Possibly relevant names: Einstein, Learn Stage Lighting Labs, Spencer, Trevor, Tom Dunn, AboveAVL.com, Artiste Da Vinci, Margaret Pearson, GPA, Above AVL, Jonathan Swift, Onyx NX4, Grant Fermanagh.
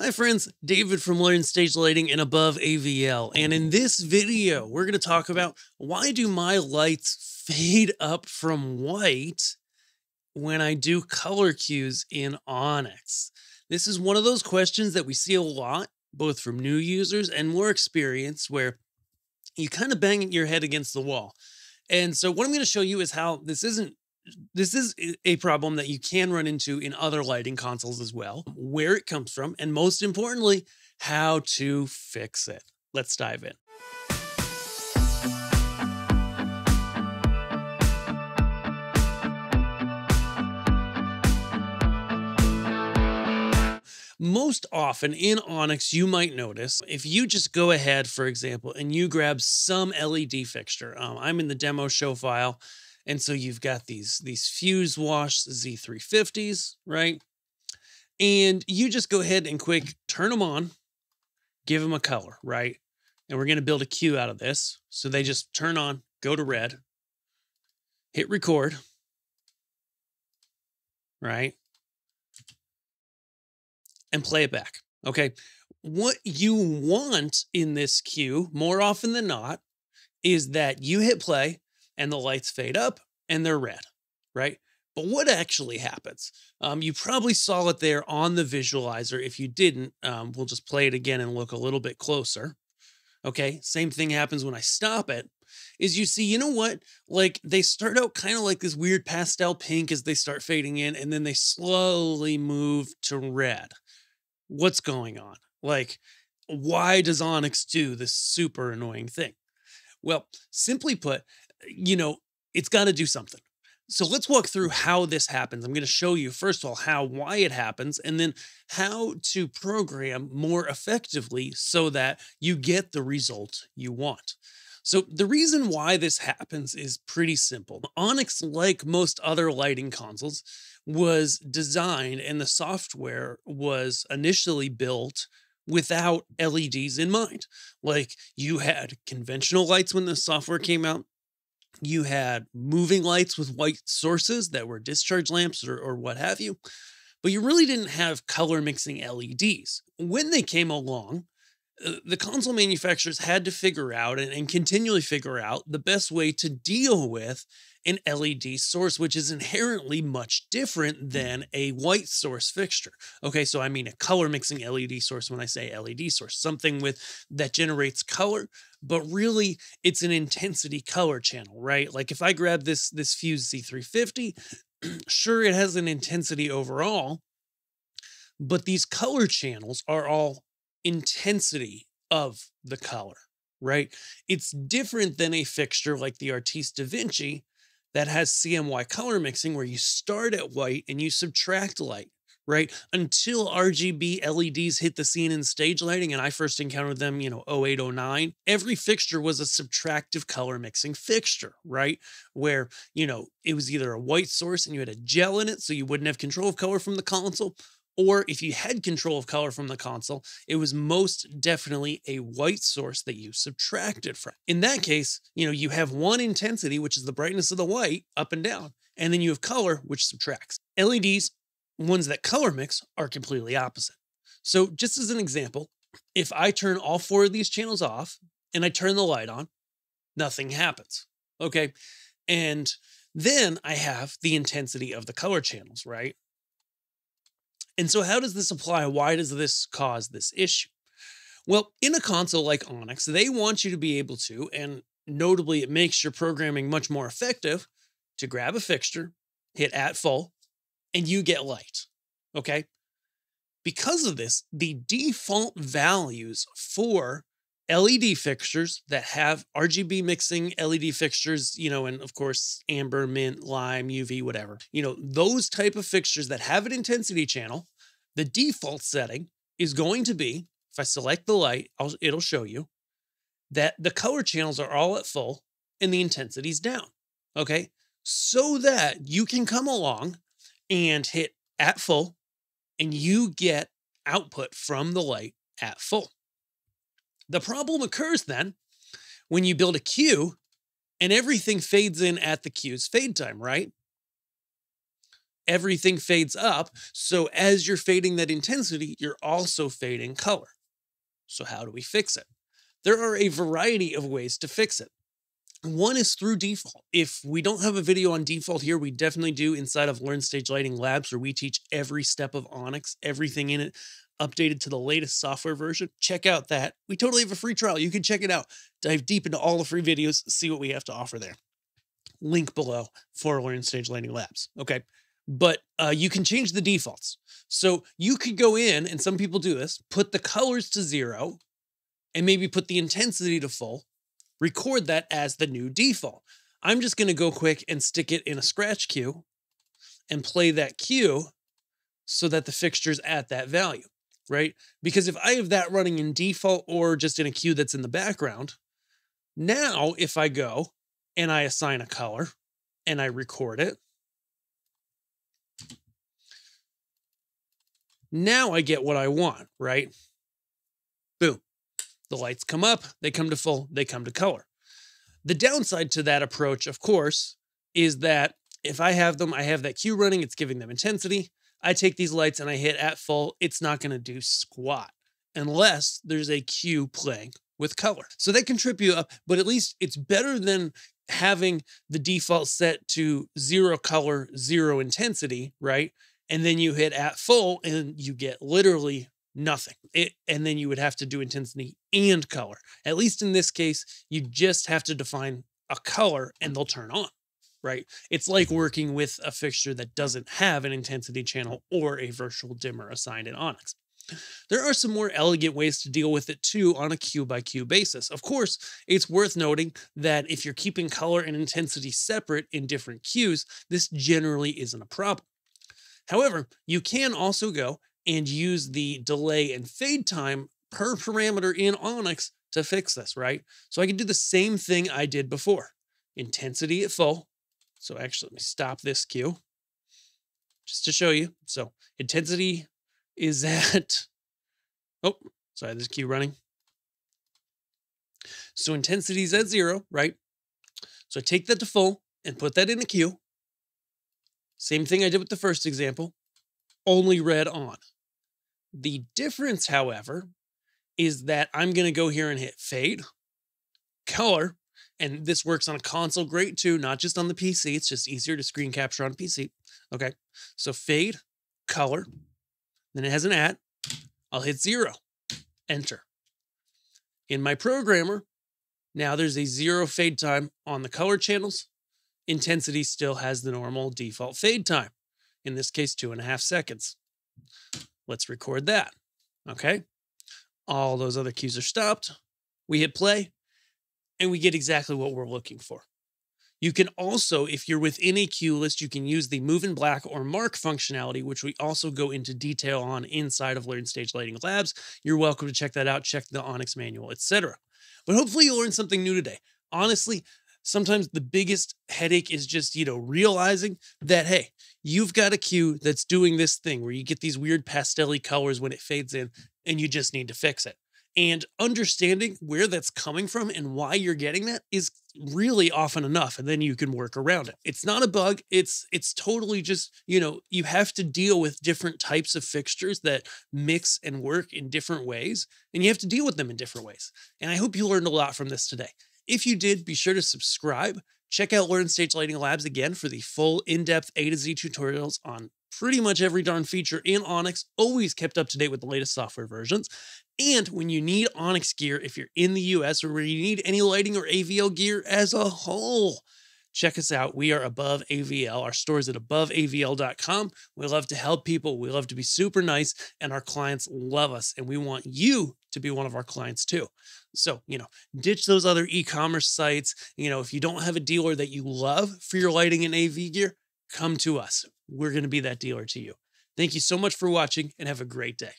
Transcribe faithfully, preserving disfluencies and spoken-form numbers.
Hi friends, David from Learn Stage Lighting and Above A V L, and in this video we're going to talk about why do my lights fade up from white when I do color cues in Onyx. This is one of those questions that we see a lot, both from new users and more experienced, where you kind of bang your head against the wall. And so what I'm going to show you is how this isn't This is a problem that you can run into in other lighting consoles as well, where it comes from, and most importantly, how to fix it. Let's dive in. Most often in Onyx, you might notice if you just go ahead, for example, and you grab some L E D fixture. Um, I'm in the demo show file. And so you've got these, these Fuse Wash Z three fifties, right? And you just go ahead and quick turn them on, give them a color, right? And we're going to build a cue out of this. So they just turn on, go to red, hit record, right? And play it back, okay? What you want in this cue, more often than not, is that you hit play, and the lights fade up and they're red, right? But what actually happens? Um, you probably saw it there on the visualizer. If you didn't, um, we'll just play it again and look a little bit closer. Okay, same thing happens when I stop it, is you see, you know what? Like they start out kind of like this weird pastel pink as they start fading in, and then they slowly move to red. What's going on? Like, why does Onyx do this super annoying thing? Well, simply put, you know, it's got to do something. So let's walk through how this happens. I'm going to show you, first of all, how, why it happens, and then how to program more effectively so that you get the result you want. So the reason why this happens is pretty simple. Onyx, like most other lighting consoles, was designed and the software was initially built without L E Ds in mind. Like you had conventional lights when the software came out. You had moving lights with white sources that were discharge lamps or, or what have you, but you really didn't have color mixing L E Ds. When they came along, uh, the console manufacturers had to figure out and, and continually figure out the best way to deal with an L E D source, which is inherently much different than a white source fixture. Okay, so I mean a color mixing L E D source when I say L E D source, something with that generates color, but really it's an intensity color channel, right? Like if I grab this, this Fuse Z three fifty, sure, it has an intensity overall, but these color channels are all intensity of the color, right? It's different than a fixture like the Artiste Da Vinci that has C M Y color mixing where you start at white and you subtract light, right? Until R G B L E Ds hit the scene in stage lighting, and I first encountered them, you know, oh eight, oh nine, every fixture was a subtractive color mixing fixture, right? Where, you know, it was either a white source and you had a gel in it so you wouldn't have control of color from the console, or if you had control of color from the console, it was most definitely a white source that you subtracted from. In that case, you know, you have one intensity, which is the brightness of the white up and down, and then you have color, which subtracts. L E Ds, ones that color mix, are completely opposite. So just as an example, if I turn all four of these channels off and I turn the light on, nothing happens, okay? And then I have the intensity of the color channels, right? And so how does this apply? Why does this cause this issue? Well, in a console like Onyx, they want you to be able to, and notably it makes your programming much more effective, to grab a fixture, hit at full, and you get light, okay? Because of this, the default values for L E D fixtures that have R G B mixing L E D fixtures, you know, and of course, amber, mint, lime, U V, whatever, you know, those type of fixtures that have an intensity channel, the default setting is going to be, if I select the light, I'll, it'll show you that the color channels are all at full and the intensity's down. Okay. So that you can come along and hit at full and you get output from the light at full. The problem occurs then when you build a cue and everything fades in at the cue's fade time, right? everything fades up. So as you're fading that intensity, you're also fading color. So how do we fix it? There are a variety of ways to fix it. One is through default. If we don't have a video on default here, we definitely do inside of Learn Stage Lighting Labs, where we teach every step of Onyx, everything in it, updated to the latest software version. Check out that. We totally have a free trial. You can check it out. Dive deep into all the free videos, see what we have to offer there. Link below for Learn Stage Lighting Labs. Okay. But uh, you can change the defaults. So you could go in, and some people do this, put the colors to zero and maybe put the intensity to full, record that as the new default. I'm just going to go quick and stick it in a scratch cue and play that cue so that the fixture's at that value, right? Because if I have that running in default or just in a cue that's in the background, now if I go and I assign a color and I record it, now I get what I want, right? Boom. The lights come up, they come to full, they come to color. The downside to that approach, of course, is that if I have them, I have that cue running, it's giving them intensity. I take these lights and I hit at full, it's not going to do squat unless there's a cue playing with color. So that can trip you up, but at least it's better than having the default set to zero color, zero intensity, right? And then you hit at full and you get literally nothing. It, and then you would have to do intensity and color. At least in this case, you just have to define a color and they'll turn on, right? It's like working with a fixture that doesn't have an intensity channel or a virtual dimmer assigned in Onyx. There are some more elegant ways to deal with it too on a cue by cue basis. Of course, it's worth noting that if you're keeping color and intensity separate in different cues, this generally isn't a problem. However, you can also go and use the delay and fade time per parameter in Onyx to fix this, right? So I can do the same thing I did before. Intensity at full. So actually, let me stop this cue just to show you. So intensity is at, oh, sorry, there's a cue running. So intensity is at zero, right? So I take that to full and put that in a cue. Same thing I did with the first example, only red on. The difference, however, is that I'm going to go here and hit fade, color, and this works on a console great too, not just on the P C. It's just easier to screen capture on P C. Okay, so fade, color, then it has an at, I'll hit zero, enter. In my programmer, now there's a zero fade time on the color channels. Intensity still has the normal default fade time. In this case, two and a half seconds. Let's record that. Okay. All those other cues are stopped. We hit play and we get exactly what we're looking for. You can also, if you're within a cue list, you can use the move in black or mark functionality, which we also go into detail on inside of Learn Stage Lighting Labs. You're welcome to check that out. Check the Onyx manual, et cetera. But hopefully you learned something new today. Honestly, sometimes the biggest headache is just, you know, realizing that, hey, you've got a cue that's doing this thing where you get these weird pastel-y colors when it fades in, and you just need to fix it. And understanding where that's coming from and why you're getting that is really often enough, and then you can work around it. It's not a bug. It's it's totally just, you know, you have to deal with different types of fixtures that mix and work in different ways, and you have to deal with them in different ways. And I hope you learned a lot from this today. If you did, be sure to subscribe. Check out Learn Stage Lighting Labs again for the full in-depth A to Z tutorials on pretty much every darn feature in Onyx, always kept up to date with the latest software versions. And when you need Onyx gear, if you're in the U S or where you need any lighting or A V L gear as a whole, check us out. We are Above A V L. Our store is at above A V L dot com. We love to help people. We love to be super nice, and our clients love us, and we want you to be one of our clients too. So, you know, ditch those other e-commerce sites. You know, if you don't have a dealer that you love for your lighting and A V gear, come to us. We're going to be that dealer to you. Thank you so much for watching, and have a great day.